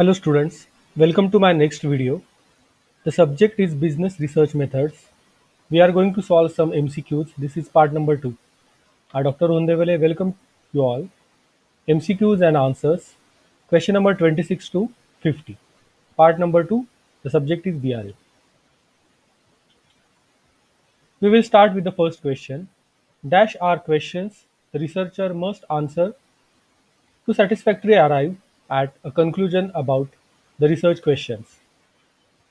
Hello students, welcome to my next video. The subject is business research methods. We are going to solve some MCQs. This is part number 2. Dr. Rohan Dahivale welcome you all. MCQs and answers. Question number 26 to 50. Part number 2. The subject is BRA. We will start with the first question. Dash are questions the researcher must answer to satisfactorily arrive at a conclusion about the research questions.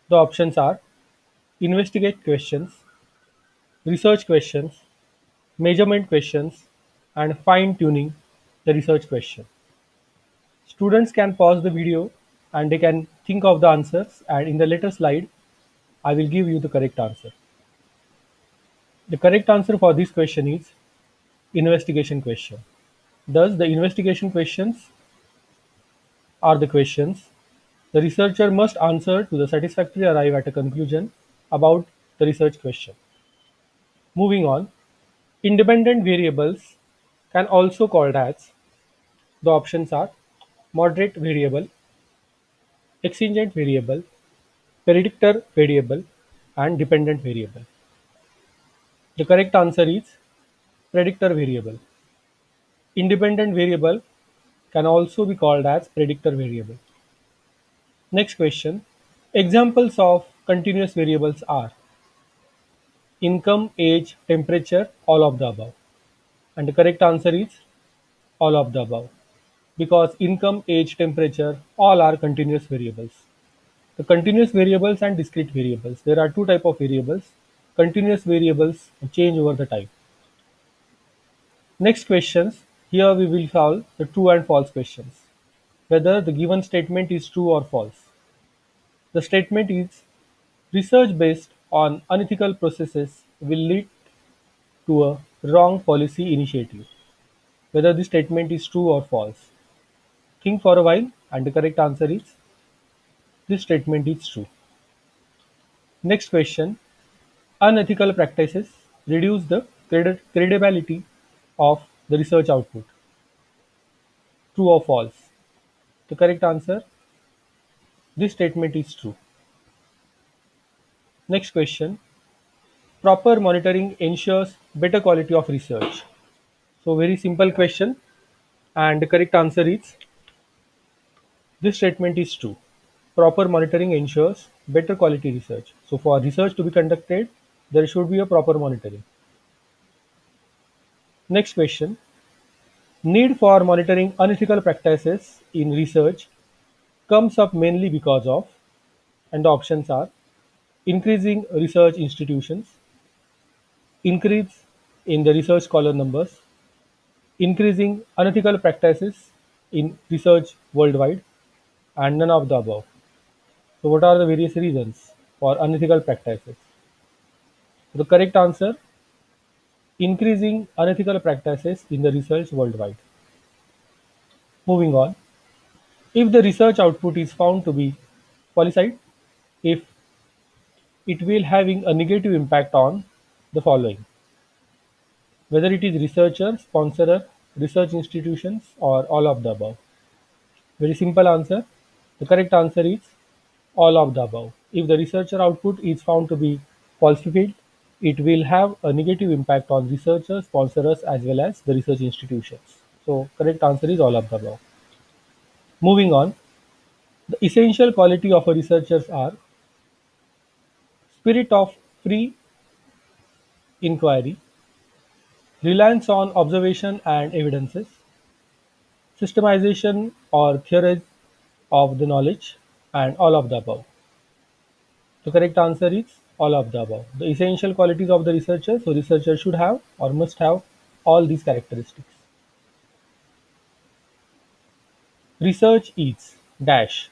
The options are investigate questions, research questions, measurement questions, and fine-tuning the research question. Students can pause the video and they can think of the answers, and in the later slide, I will give you the correct answer. The correct answer for this question is investigation question. Thus, the investigation questions are the questions the researcher must answer to the satisfactorily arrive at a conclusion about the research question. Moving on, independent variables can also called as, the options are moderate variable, exigent variable, predictor variable, and dependent variable. The correct answer is predictor variable. Independent variable can also be called as predictor variable. Next question, examples of continuous variables are income, age, temperature, all of the above. And the correct answer is all of the above, because income, age, temperature, all are continuous variables. The continuous variables and discrete variables. There are two types of variables. Continuous variables change over the time. Next questions. Here we will solve the true and false questions. Whether the given statement is true or false. The statement is research based on unethical processes will lead to a wrong policy initiative. Whether the statement is true or false. Think for a while, and the correct answer is this statement is true. Next question. Unethical practices reduce the credibility of the research output. True or false? The correct answer, this statement is true. Next question, proper monitoring ensures better quality of research. So very simple question, and the correct answer is, this statement is true. Proper monitoring ensures better quality research. So for research to be conducted, there should be a proper monitoring. Next question, need for monitoring unethical practices in research comes up mainly because of, and the options are increasing research institutions, increase in the research scholar numbers, increasing unethical practices in research worldwide, and none of the above. So what are the various reasons for unethical practices? The correct answer, increasing unethical practices in the research worldwide. Moving on, if the research output is found to be falsified, if it will having a negative impact on the following, whether it is researcher, sponsorer, research institutions, or all of the above. Very simple answer. The correct answer is all of the above. If the researcher output is found to be falsified, it will have a negative impact on researchers, sponsors, as well as the research institutions. So correct answer is all of the above. Moving on, the essential quality of a researchers are spirit of free inquiry, reliance on observation and evidences, systemization or theories of the knowledge, and all of the above. The correct answer is all of the above. The essential qualities of the researcher, so researcher should have or must have all these characteristics. Research is dash,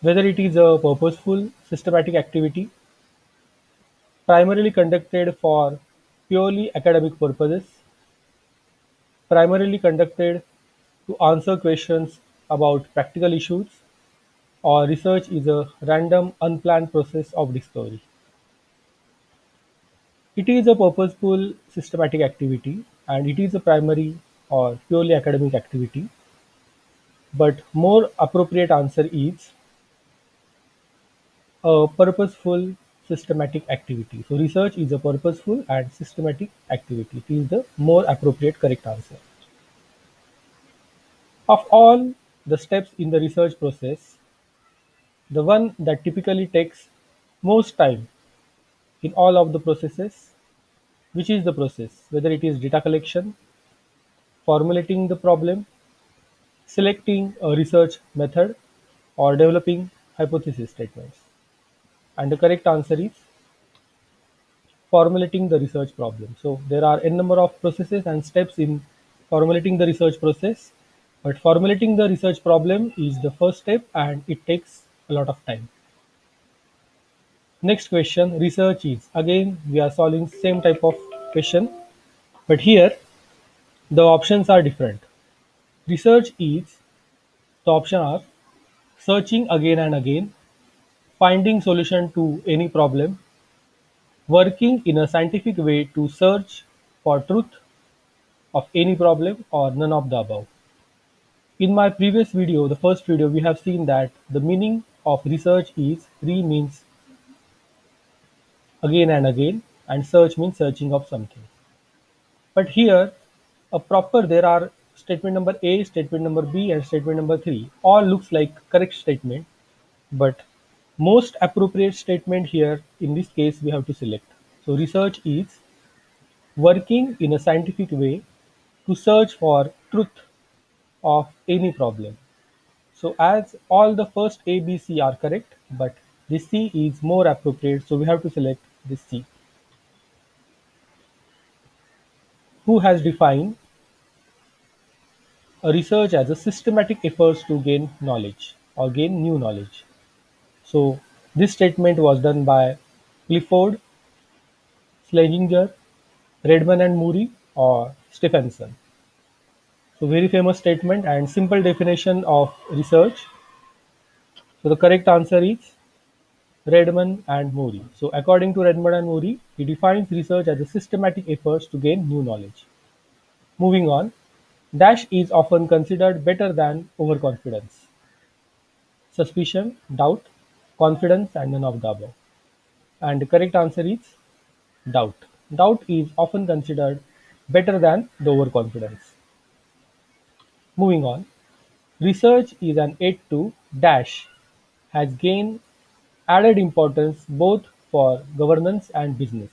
whether it is a purposeful, systematic activity, primarily conducted for purely academic purposes, primarily conducted to answer questions about practical issues, or research is a random, unplanned process of discovery. It is a purposeful, systematic activity, and it is a primary or purely academic activity. but more appropriate answer is a purposeful systematic activity. So research is a purposeful and systematic activity. It is the more appropriate correct answer. Of all the steps in the research process, the one that typically takes most time in all of the processes, which is the process, whether it is data collection, formulating the problem, selecting a research method, or developing hypothesis statements. And the correct answer is formulating the research problem. So there are n number of processes and steps in formulating the research process, but formulating the research problem is the first step and it takes a lot of time. Next question, research is. Again, we are solving same type of question, but here the options are different. Research is, the option are searching again and again, finding solution to any problem, working in a scientific way to search for truth of any problem, or none of the above. In my previous video, the first video, we have seen that the meaning of research is, re means again and again, and search means searching of something. But here a proper, there are statement number A, statement number B and statement number 3. All looks like correct statement, but most appropriate statement here in this case we have to select. So research is working in a scientific way to search for truth of any problem. So as all the first A, B, C are correct, but this C is more appropriate, so we have to select this C. Who has defined a research as a systematic efforts to gain knowledge or gain new knowledge? So this statement was done by Clifford, Schlesinger, Redman and Murray, or Stephenson. So very famous statement and simple definition of research. So the correct answer is Redman and Murray. So according to Redman and Murray, he defines research as a systematic efforts to gain new knowledge. Moving on, dash is often considered better than overconfidence, suspicion, doubt, confidence, and none of the above. And the correct answer is doubt. Doubt is often considered better than the overconfidence. Moving on, research is an aid to dash, has gained added importance both for governance and business.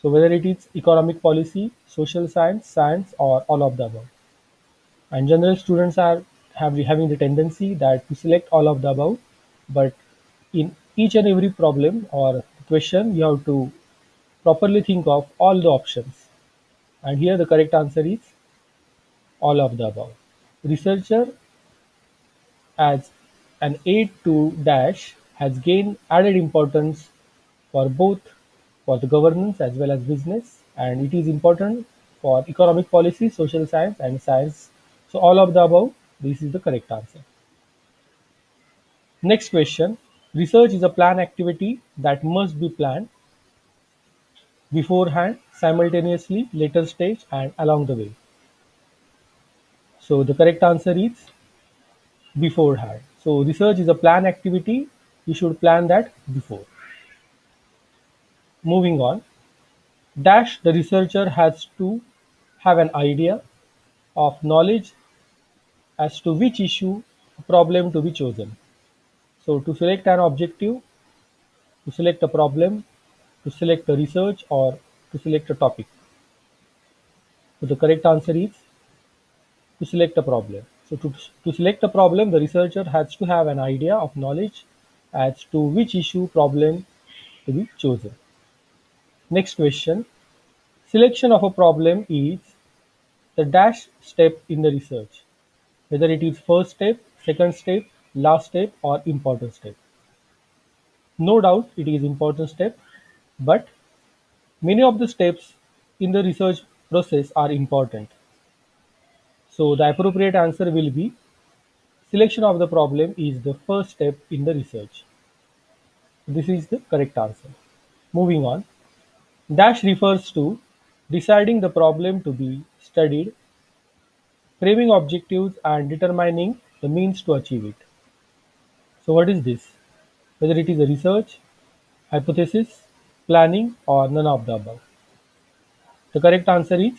So whether it is economic policy, social science, science, or all of the above. And general students are having the tendency that to select all of the above, but in each and every problem or question you have to properly think of all the options. And here the correct answer is all of the above. Researcher as an aid to dash has gained added importance for both for the governance as well as business, and it is important for economic policy, social science and science. So all of the above, this is the correct answer. Next question, research is a planned activity that must be planned beforehand, simultaneously, later stage and along the way. So the correct answer is beforehand. So research is a planned activity, you should plan that before. Moving on, dash, the researcher has to have an idea of knowledge as to which issue problem to be chosen. So to select an objective, to select a problem, to select a research, or to select a topic. So the correct answer is to select a problem. So to select a problem, the researcher has to have an idea of knowledge as to which issue problem to be chosen. Next question, selection of a problem is the dash step in the research, whether it is first step, second step, last step, or important step. No doubt it is important step, but many of the steps in the research process are important. So the appropriate answer will be selection of the problem is the first step in the research. This is the correct answer. Moving on, dash refers to deciding the problem to be studied, framing objectives and determining the means to achieve it. So what is this? Whether it is a research, hypothesis, planning, or none of the above. The correct answer is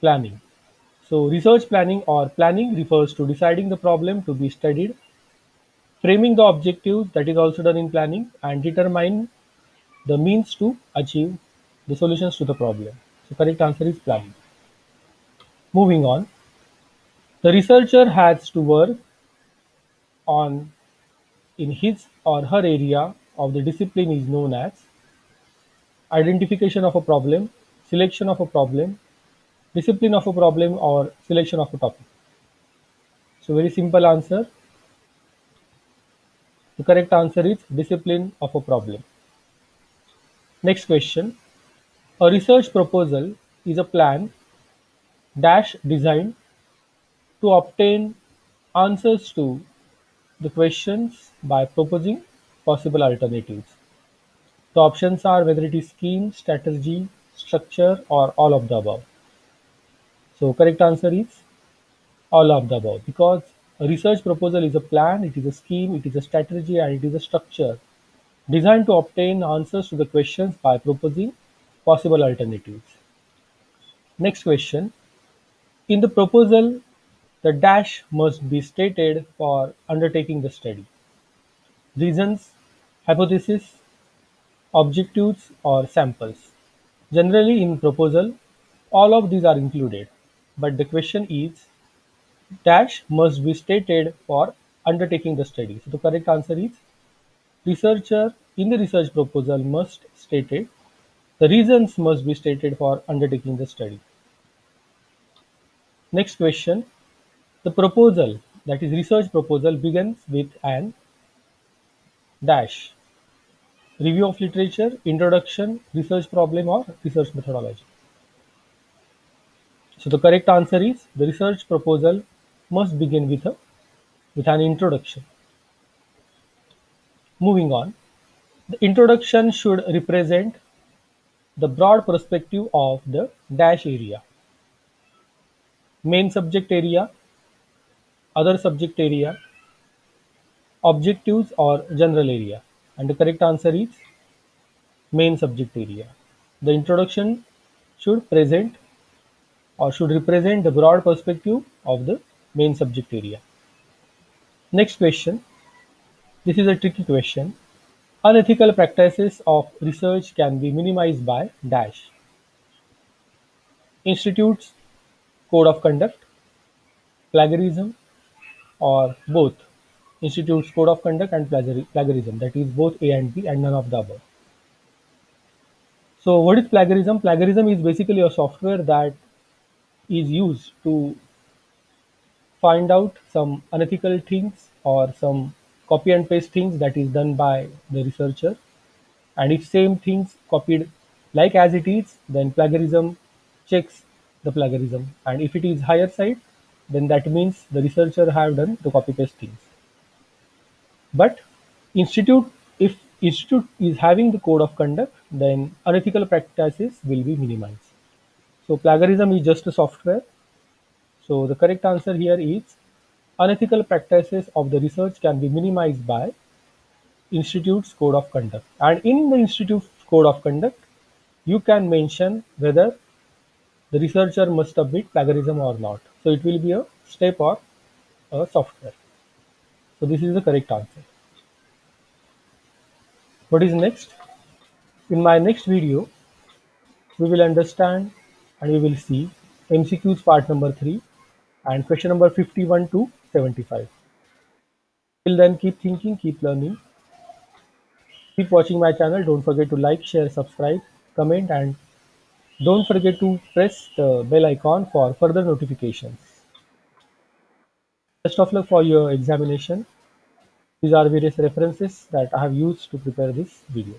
planning. So research planning or planning refers to deciding the problem to be studied, framing the objectives, that is also done in planning, and determine the means to achieve the solutions to the problem. So correct answer is planning. Moving on, the researcher has to work on in his or her area of the discipline is known as identification of a problem, selection of a problem, discipline of a problem, or selection of a topic. So very simple answer. The correct answer is discipline of a problem. Next question. A research proposal is a plan dash designed to obtain answers to the questions by proposing possible alternatives. The options are whether it is scheme, strategy, structure, or all of the above. So correct answer is all of the above, because a research proposal is a plan, it is a scheme, it is a strategy, and it is a structure designed to obtain answers to the questions by proposing possible alternatives. Next question. In the proposal, the dash must be stated for undertaking the study. Reasons, hypothesis, objectives, or samples. Generally in proposal, all of these are included, but the question is dash must be stated for undertaking the study. So the correct answer is researcher in the research proposal must state it. The reasons must be stated for undertaking the study. Next question. The proposal, that is research proposal, begins with an dash review of literature, introduction, research problem, or research methodology. So the correct answer is the research proposal must begin with an introduction. Moving on, the introduction should represent the broad perspective of the dash area. Main subject area, other subject area, objectives, or general area. And the correct answer is main subject area. The introduction should present or should represent the broad perspective of the main subject area. Next question. This is a tricky question. Unethical practices of research can be minimized by dash. Institutes, code of conduct, plagiarism, or both. Institutes, code of conduct, and plagiarism, that is both A and B and none of the above. So what is plagiarism? Plagiarism is basically a software that is used to find out some unethical things or some copy and paste things that is done by the researcher, and if same things copied like as it is, then plagiarism checks the plagiarism, and if it is higher side, then that means the researcher have done the copy paste things. But if institute is having the code of conduct, then unethical practices will be minimized. So plagiarism is just a software. So the correct answer here is unethical practices of the research can be minimized by institute's code of conduct. And in the institute's code of conduct, you can mention whether the researcher must submit plagiarism or not. So it will be a step or a software. So this is the correct answer. What is next? In my next video, we will understand and we will see MCQs part number 3 and question number 51 to 75. Till then, keep thinking, keep learning, keep watching my channel. Don't forget to like, share, subscribe, comment, and don't forget to press the bell icon for further notifications. Best of luck for your examination. These are various references that I have used to prepare this video.